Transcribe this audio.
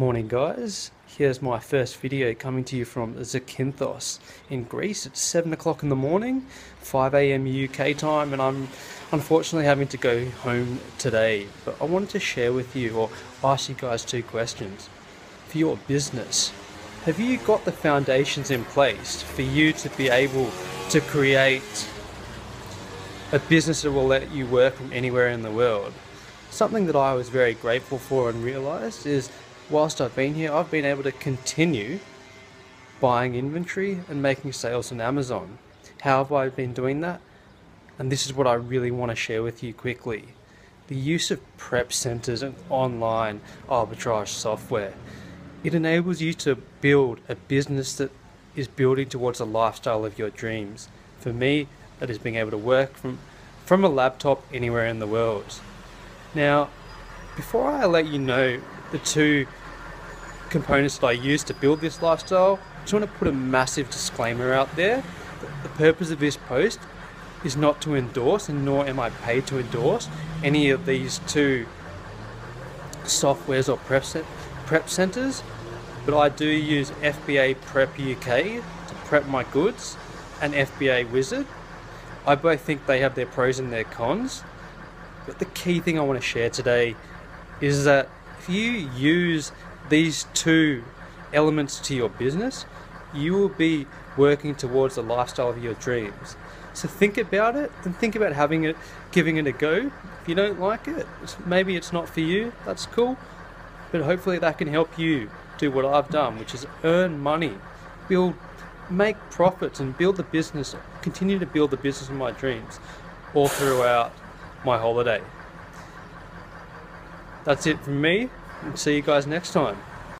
Morning guys, here's my first video coming to you from Zakynthos in Greece. It's 7 o'clock in the morning, 5 AM UK time, and I'm unfortunately having to go home today, but I wanted to share with you or ask you guys two questions. For your business, have you got the foundations in place for you to be able to create a business that will let you work from anywhere in the world? Something that I was very grateful for and realized is whilst I've been here, I've been able to continue buying inventory and making sales on Amazon. How have I been doing that? And this is what I really want to share with you quickly. The use of prep centers and online arbitrage software. It enables you to build a business that is building towards a lifestyle of your dreams. For me, that is being able to work from a laptop anywhere in the world. Now, before I let you know the two components that I use to build this lifestyle, I just want to put a massive disclaimer out there. The purpose of this post is not to endorse, and nor am I paid to endorse, any of these two softwares or prep centers, but I do use FBA Prep UK to prep my goods and FBA Wizard. I both think they have their pros and their cons, but the key thing I want to share today is that if you use these two elements to your business, you will be working towards the lifestyle of your dreams. So think about it, and think about giving it a go. If you don't like it, maybe it's not for you, that's cool, but hopefully that can help you do what I've done, which is earn money, make profits, and build the business, continue to build the business of my dreams all throughout my holiday. That's it from me, and see you guys next time.